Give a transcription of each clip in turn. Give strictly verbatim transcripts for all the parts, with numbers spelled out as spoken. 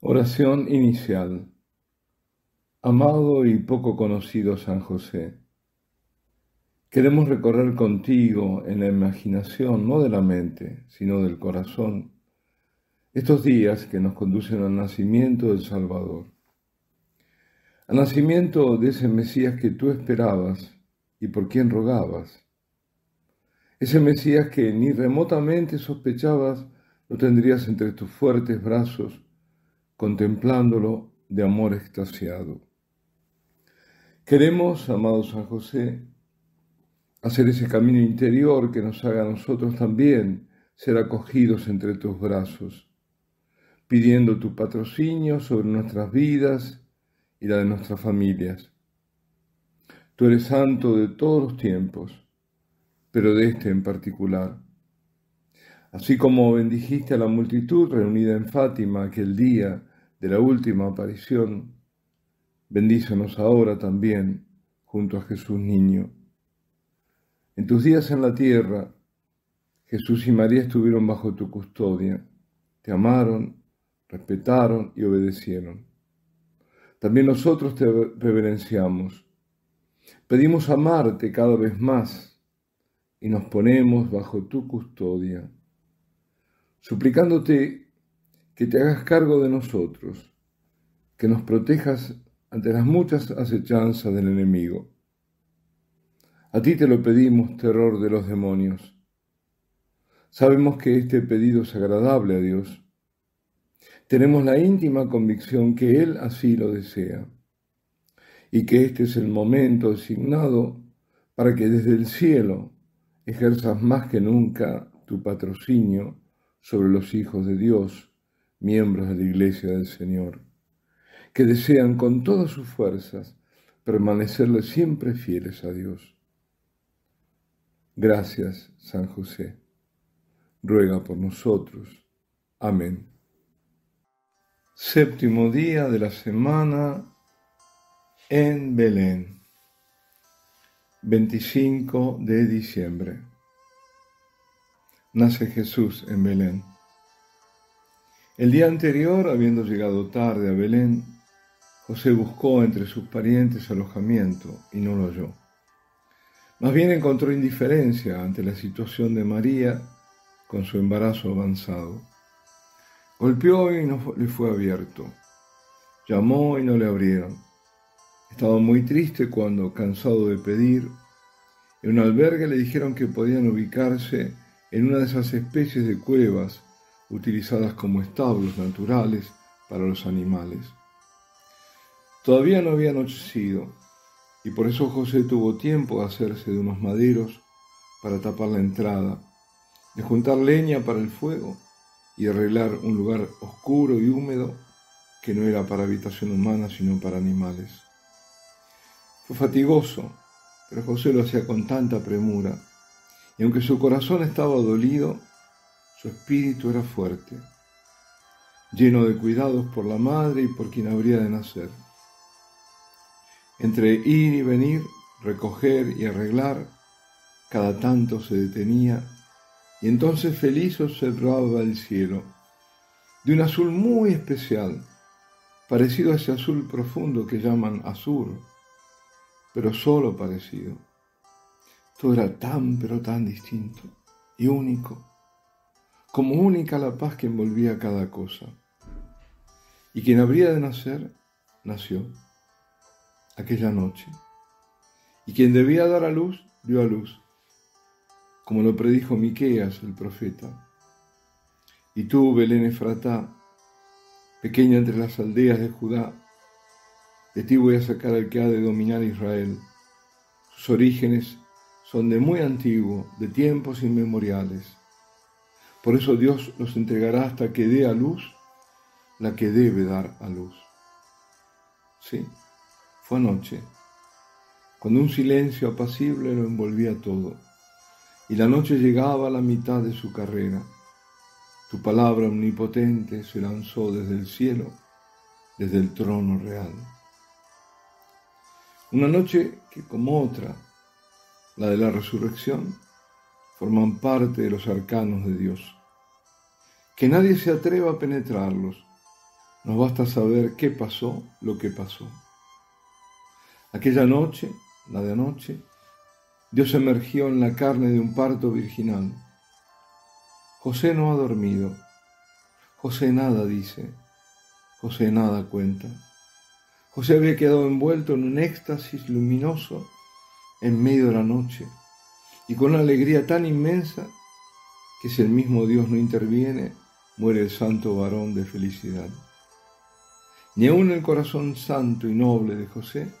Oración inicial. Amado y poco conocido San José, queremos recorrer contigo en la imaginación, no de la mente, sino del corazón, estos días que nos conducen al nacimiento del Salvador, al nacimiento de ese Mesías que tú esperabas y por quien rogabas, ese Mesías que ni remotamente sospechabas lo tendrías entre tus fuertes brazos, contemplándolo de amor extasiado. Queremos, amado San José, hacer ese camino interior que nos haga a nosotros también ser acogidos entre tus brazos, pidiendo tu patrocinio sobre nuestras vidas y la de nuestras familias. Tú eres santo de todos los tiempos, pero de este en particular. Así como bendijiste a la multitud reunida en Fátima aquel día de la última aparición, bendícenos ahora también junto a Jesús niño. En tus días en la tierra, Jesús y María estuvieron bajo tu custodia, te amaron, respetaron y obedecieron. También nosotros te reverenciamos. Pedimos amarte cada vez más y nos ponemos bajo tu custodia, suplicándote que te hagas cargo de nosotros, que nos protejas ante las muchas acechanzas del enemigo. A ti te lo pedimos, terror de los demonios. Sabemos que este pedido es agradable a Dios. Tenemos la íntima convicción que Él así lo desea y que este es el momento designado para que desde el cielo ejerzas más que nunca tu patrocinio sobre los hijos de Dios, miembros de la Iglesia del Señor, que desean con todas sus fuerzas permanecerle siempre fieles a Dios. Gracias, San José. Ruega por nosotros. Amén. Séptimo día de la semana en Belén, veinticinco de diciembre. Nace Jesús en Belén. El día anterior, habiendo llegado tarde a Belén, José buscó entre sus parientes alojamiento y no lo halló. Más bien encontró indiferencia ante la situación de María con su embarazo avanzado. Golpeó y no le fue abierto. Llamó y no le abrieron. Estaba muy triste cuando, cansado de pedir, en un albergue le dijeron que podían ubicarse en una de esas especies de cuevas utilizadas como establos naturales para los animales. Todavía no había anochecido, y por eso José tuvo tiempo de hacerse de unos maderos para tapar la entrada, de juntar leña para el fuego y arreglar un lugar oscuro y húmedo que no era para habitación humana sino para animales. Fue fatigoso, pero José lo hacía con tanta premura, y aunque su corazón estaba dolido, su espíritu era fuerte, lleno de cuidados por la madre y por quien habría de nacer. Entre ir y venir, recoger y arreglar, cada tanto se detenía, y entonces feliz observaba el cielo, de un azul muy especial, parecido a ese azul profundo que llaman azur, pero solo parecido. Todo era tan, pero tan distinto y único, como única la paz que envolvía cada cosa. Y quien habría de nacer, nació aquella noche. Y quien debía dar a luz, dio a luz, como lo predijo Miqueas, el profeta. Y tú, Belén Efratá, pequeña entre las aldeas de Judá, de ti voy a sacar al que ha de dominar Israel. Sus orígenes son de muy antiguo, de tiempos inmemoriales. Por eso Dios los entregará hasta que dé a luz la que debe dar a luz. Sí, fue anoche, cuando un silencio apacible lo envolvía todo, y la noche llegaba a la mitad de su carrera. Tu palabra omnipotente se lanzó desde el cielo, desde el trono real. Una noche que, como otra, la de la resurrección, forman parte de los arcanos de Dios. Que nadie se atreva a penetrarlos, Nos basta saber qué pasó, lo que pasó. Aquella noche, la de anoche, Dios emergió en la carne de un parto virginal. José no ha dormido. José nada dice. José nada cuenta. José había quedado envuelto en un éxtasis luminoso en medio de la noche y con una alegría tan inmensa que si el mismo Dios no interviene, muere el santo varón de felicidad. Ni aún el corazón santo y noble de José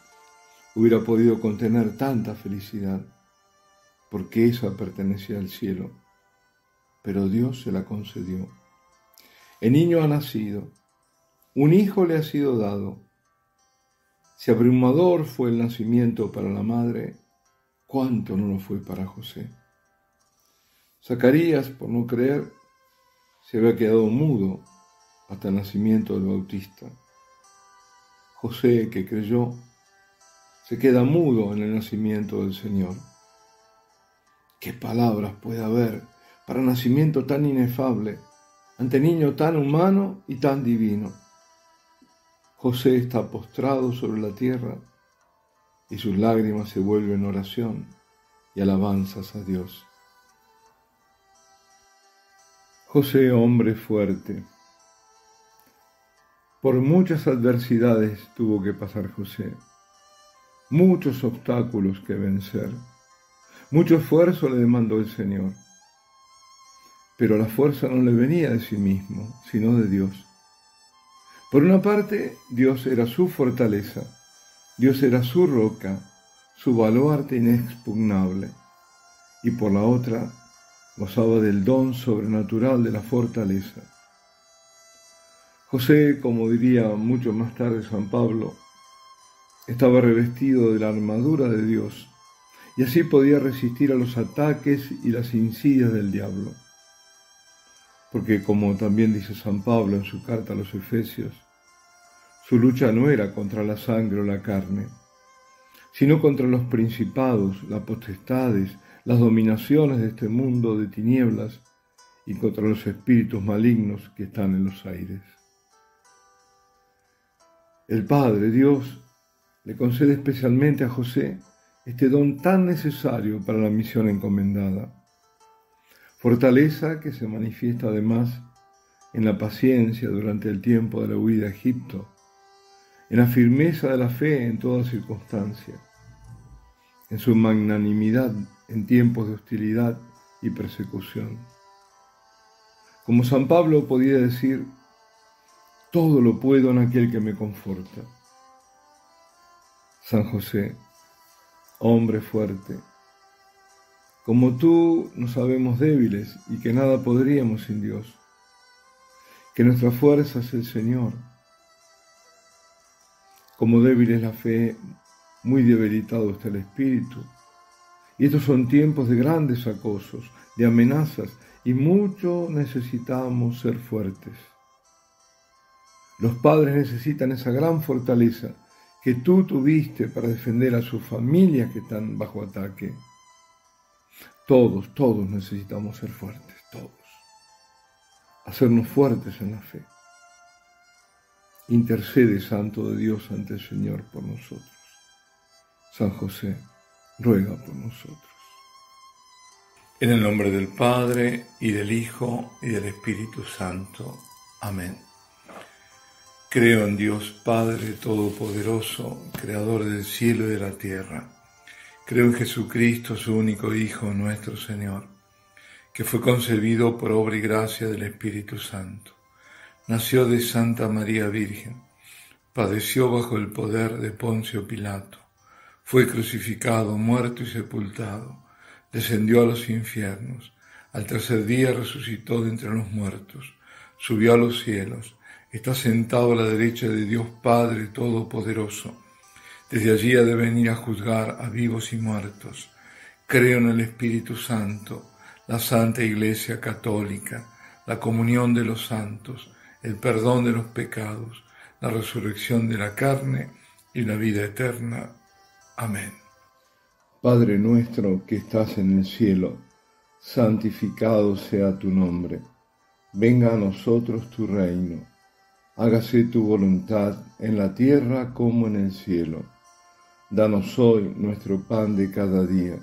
hubiera podido contener tanta felicidad, porque esa pertenecía al cielo, pero Dios se la concedió. El niño ha nacido, un hijo le ha sido dado. Si abrumador fue el nacimiento para la madre, ¿cuánto no lo fue para José? Zacarías, por no creer, se había quedado mudo hasta el nacimiento del Bautista. José, que creyó, se queda mudo en el nacimiento del Señor. ¿Qué palabras puede haber para nacimiento tan inefable, ante niño tan humano y tan divino? José está postrado sobre la tierra y sus lágrimas se vuelven oración y alabanzas a Dios. José, hombre fuerte. Por muchas adversidades tuvo que pasar José, muchos obstáculos que vencer, mucho esfuerzo le demandó el Señor, pero la fuerza no le venía de sí mismo, sino de Dios. Por una parte, Dios era su fortaleza, Dios era su roca, su baluarte inexpugnable, y por la otra, gozaba del don sobrenatural de la fortaleza. José, como diría mucho más tarde San Pablo, estaba revestido de la armadura de Dios, y así podía resistir a los ataques y las insidias del diablo. Porque, como también dice San Pablo en su carta a los Efesios, su lucha no era contra la sangre o la carne, sino contra los principados, las potestades, las dominaciones de este mundo de tinieblas y contra los espíritus malignos que están en los aires. El Padre, Dios, le concede especialmente a José este don tan necesario para la misión encomendada. Fortaleza que se manifiesta además en la paciencia durante el tiempo de la huida a Egipto, en la firmeza de la fe en toda circunstancia, en su magnanimidad en tiempos de hostilidad y persecución. Como San Pablo podía decir, todo lo puedo en aquel que me conforta. San José, hombre fuerte, como tú nos sabemos débiles y que nada podríamos sin Dios, que nuestra fuerza es el Señor. Como débil es la fe, muy debilitado está el espíritu. Y estos son tiempos de grandes acosos, de amenazas, y mucho necesitamos ser fuertes. Los padres necesitan esa gran fortaleza que tú tuviste para defender a sus familias que están bajo ataque. Todos, todos necesitamos ser fuertes, todos. Hacernos fuertes en la fe. Intercede, Santo de Dios, ante el Señor por nosotros. San José, ruega por nosotros. En el nombre del Padre, y del Hijo, y del Espíritu Santo. Amén. Creo en Dios Padre Todopoderoso, Creador del cielo y de la tierra. Creo en Jesucristo, su único Hijo, nuestro Señor, que fue concebido por obra y gracia del Espíritu Santo. Nació de Santa María Virgen, padeció bajo el poder de Poncio Pilato, fue crucificado, muerto y sepultado, descendió a los infiernos, al tercer día resucitó de entre los muertos, subió a los cielos, está sentado a la derecha de Dios Padre Todopoderoso. Desde allí ha de venir a juzgar a vivos y muertos. Creo en el Espíritu Santo, la Santa Iglesia Católica, la comunión de los santos, el perdón de los pecados, la resurrección de la carne y la vida eterna. Amén. Padre nuestro que estás en el cielo, santificado sea tu nombre. Venga a nosotros tu reino. hágase tu voluntad en la tierra como en el cielo. Danos hoy nuestro pan de cada día.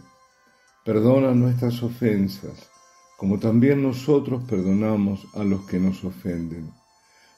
Perdona nuestras ofensas, como también nosotros perdonamos a los que nos ofenden.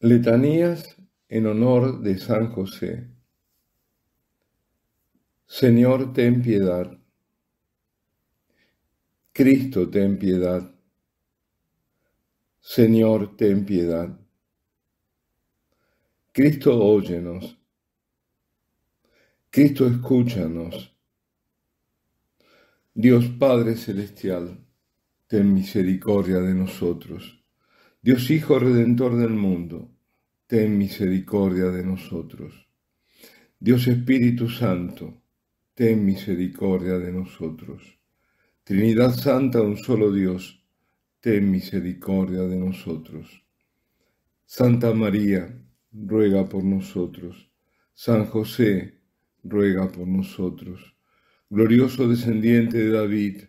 Letanías en honor de San José. Señor, ten piedad. Cristo, ten piedad. Señor, ten piedad. Cristo, óyenos. Cristo, escúchanos. Dios Padre Celestial, ten misericordia de nosotros. Dios Hijo Redentor del mundo, ten misericordia de nosotros. Dios Espíritu Santo, ten misericordia de nosotros. Trinidad Santa, un solo Dios, ten misericordia de nosotros. Santa María, ruega por nosotros. San José, ruega por nosotros. Glorioso descendiente de David,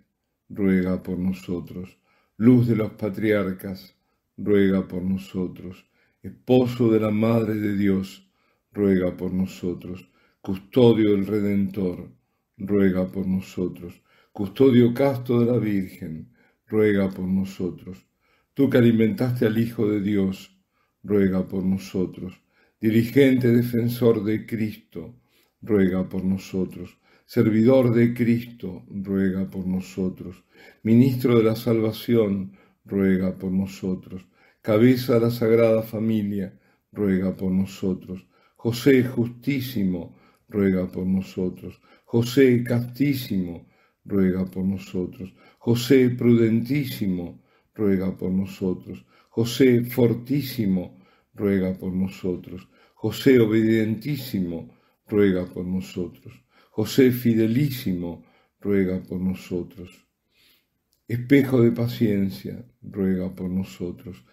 ruega por nosotros. Luz de los patriarcas, ruega por nosotros. Esposo de la Madre de Dios, ruega por nosotros. Custodio del Redentor, ruega por nosotros. Custodio casto de la Virgen, ruega por nosotros. Tú que alimentaste al Hijo de Dios, ruega por nosotros. Dirigente defensor de Cristo, ruega por nosotros. Servidor de Cristo, ruega por nosotros. Ministro de la salvación, ruega por nosotros. Cabeza de la Sagrada Familia, ruega por nosotros. José justísimo, ruega por nosotros. José castísimo, ruega por nosotros. José prudentísimo, ruega por nosotros. José fortísimo, ruega por nosotros. José obedientísimo, ruega por nosotros. José fidelísimo, ruega por nosotros. Espejo de paciencia, ruega por nosotros.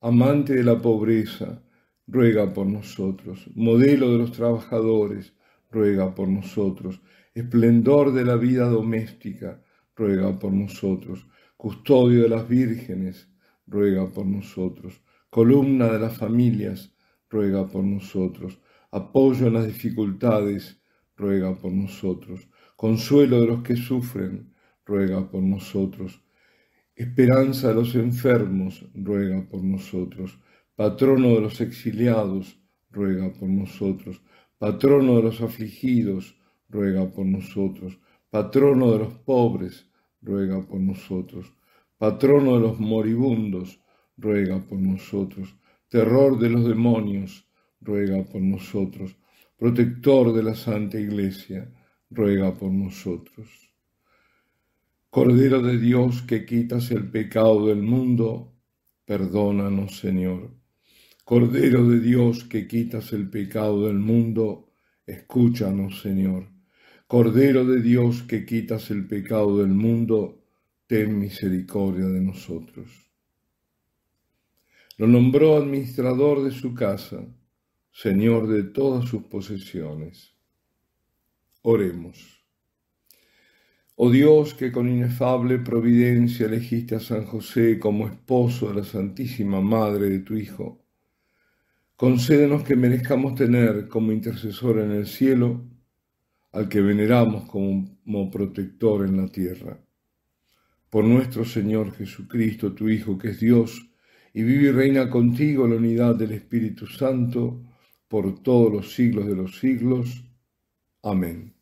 Amante de la pobreza, ruega por nosotros. Modelo de los trabajadores, ruega por nosotros. Esplendor de la vida doméstica, ruega por nosotros. Custodio de las vírgenes, ruega por nosotros. Columna de las familias, ruega por nosotros. Apoyo en las dificultades, ruega por nosotros. Consuelo de los que sufren, ruega por nosotros. Esperanza de los enfermos, ruega por nosotros. Patrono de los exiliados, ruega por nosotros. Patrono de los afligidos, ruega por nosotros. Patrono de los pobres, ruega por nosotros. Patrono de los moribundos, ruega por nosotros. Terror de los demonios, ruega por nosotros. Protector de la Santa Iglesia, ruega por nosotros. Cordero de Dios, que quitas el pecado del mundo, perdónanos, Señor. Cordero de Dios, que quitas el pecado del mundo, escúchanos, Señor. Cordero de Dios, que quitas el pecado del mundo, ten misericordia de nosotros. Lo nombró administrador de su casa, Señor de todas sus posesiones. Oremos. Oh Dios, que con inefable providencia elegiste a San José como esposo de la Santísima Madre de tu Hijo, concédenos que merezcamos tener como intercesor en el cielo al que veneramos como, como protector en la tierra. Por nuestro Señor Jesucristo, tu Hijo, que es Dios, y vive y reina contigo en la unidad del Espíritu Santo, por todos los siglos de los siglos. Amén.